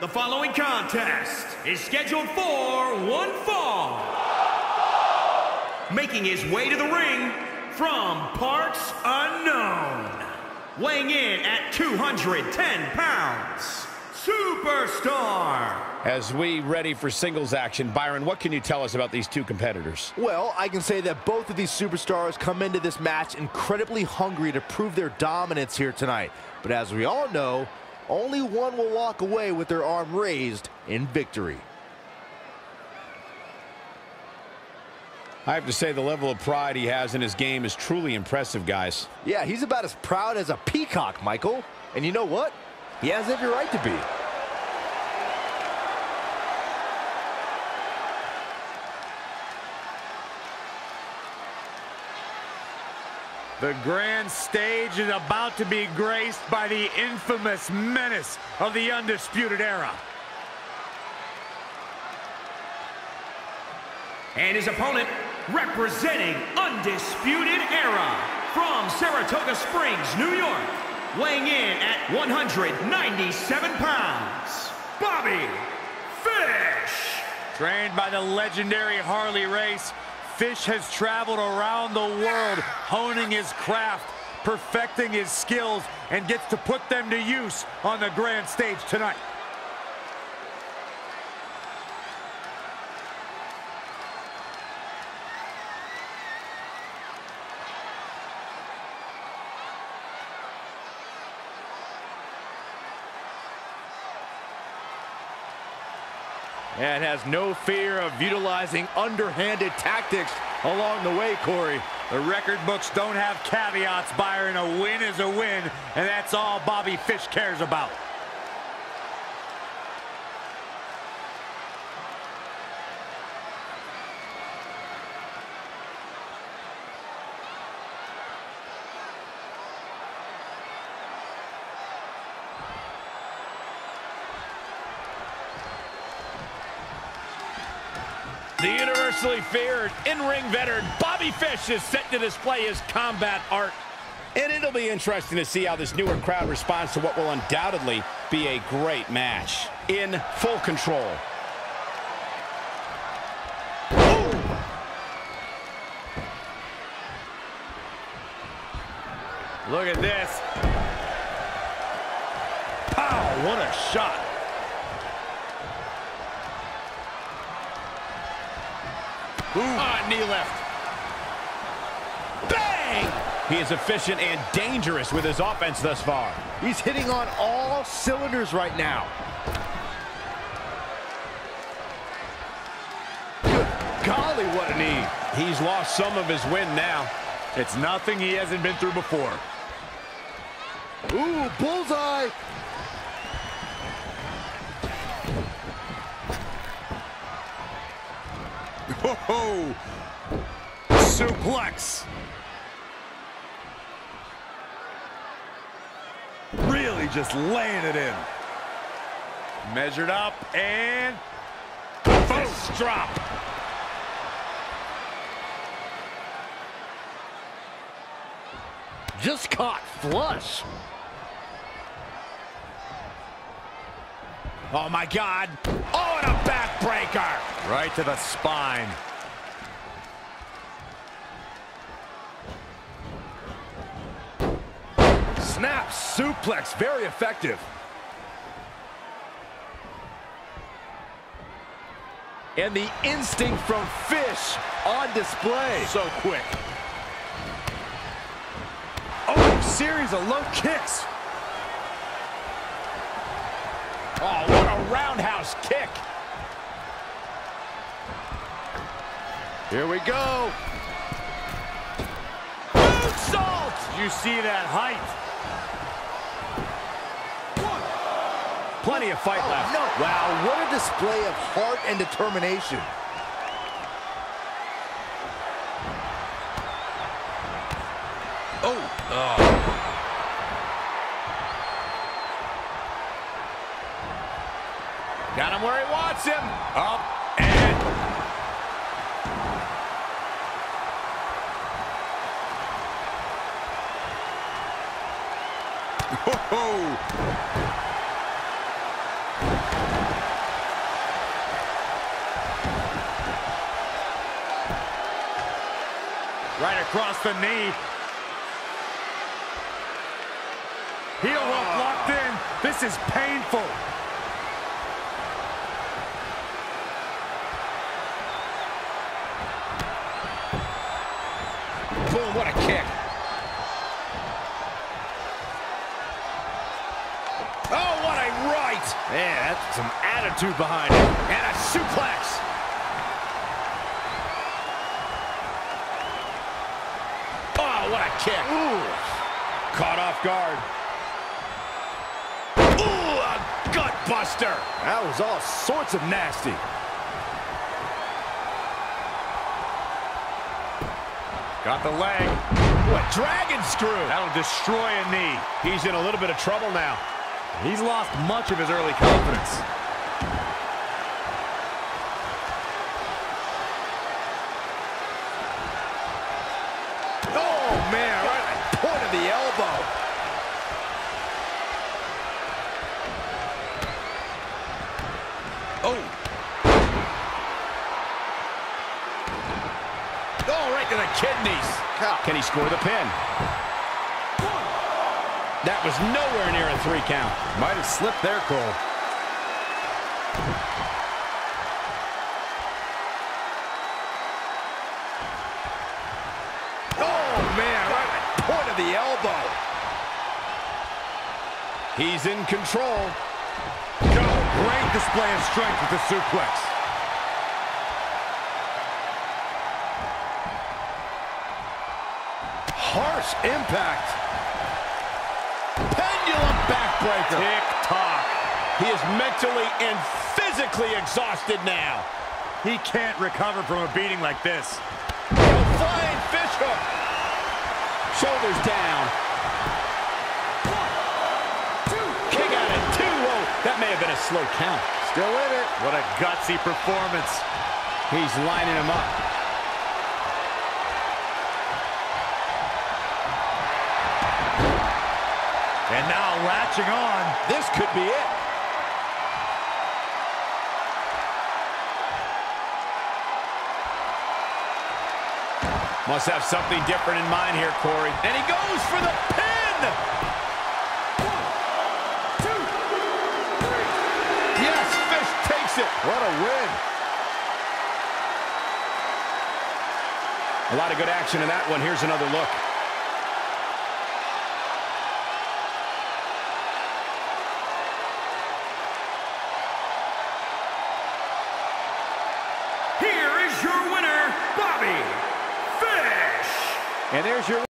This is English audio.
The following contest is scheduled for one fall. Making his way to the ring from parts unknown. Weighing in at 210 pounds, Superstar. As we ready for singles action, Byron, what can you tell us about these two competitors? Well, I can say that both of these superstars come into this match incredibly hungry to prove their dominance here tonight. But as we all know, only one will walk away with their arm raised in victory. I have to say the level of pride he has in his game is truly impressive, guys. Yeah, he's about as proud as a peacock, Michael. And you know what? He has every right to be. The grand stage is about to be graced by the infamous menace of the Undisputed Era. And his opponent, representing Undisputed Era, from Saratoga Springs, New York, weighing in at 197 pounds, Bobby Fish. Trained by the legendary Harley Race, Fish has traveled around the world, honing his craft, perfecting his skills, and gets to put them to use on the grand stage tonight. And has no fear of utilizing underhanded tactics along the way, Corey. The record books don't have caveats, Byron. A win is a win, and that's all Bobby Fish cares about. The universally feared, in-ring veteran, Bobby Fish is set to display his combat art. And it'll be interesting to see how this newer crowd responds to what will undoubtedly be a great match. In full control. Ooh. Look at this. Pow, what a shot. Knee left. Bang! He is efficient and dangerous with his offense thus far. He's hitting on all cylinders right now. Good golly, what a knee. He's lost some of his wind now. It's nothing he hasn't been through before. Ooh, bullseye! Ho-ho! Suplex! Really just laying it in. Measured up and... fist drop! Just caught flush! Oh my God! Oh, and a backbreaker! Right to the spine. Snap suplex, very effective. And the instinct from Fish on display. So quick. Oh, series of low kicks. Oh, what a roundhouse kick. Here we go. Moonsault! Did you see that height? One. Plenty of fight left. No. Wow, what a display of heart and determination. Oh. Got him where he wants him. Up and... Ho-ho! across the knee. Heel hook locked in. This is painful. Boom, what a kick. Oh, what a right. Yeah, that's some attitude behind it. And a suplex. Oh, what a kick. Ooh. Caught off guard. Ooh, a gut buster. That was all sorts of nasty. Got the leg. What, dragon screw. That'll destroy a knee. He's in a little bit of trouble now. He's lost much of his early confidence. Oh, man, right at the point of the elbow. Oh. To the kidneys. Can he score the pin? That was nowhere near a 3 count. Might have slipped there, Cole. Oh, man, right at the point of the elbow. He's in control. Go. Great display of strength with the suplex. Harsh impact. Pendulum backbreaker. Tick-tock. He is mentally and physically exhausted now. He can't recover from a beating like this. Flying fish hook. Shoulders down. 1, 2. Kick out at 2. Whoa, that may have been a slow count. Still in it. What a gutsy performance. He's lining him up. And now latching on. This could be it. Must have something different in mind here, Corey. And he goes for the pin! 1, 2, 3. Yes, Fish takes it. What a win. A lot of good action in that one. Here's another look. Your winner, Bobby Fish. And there's your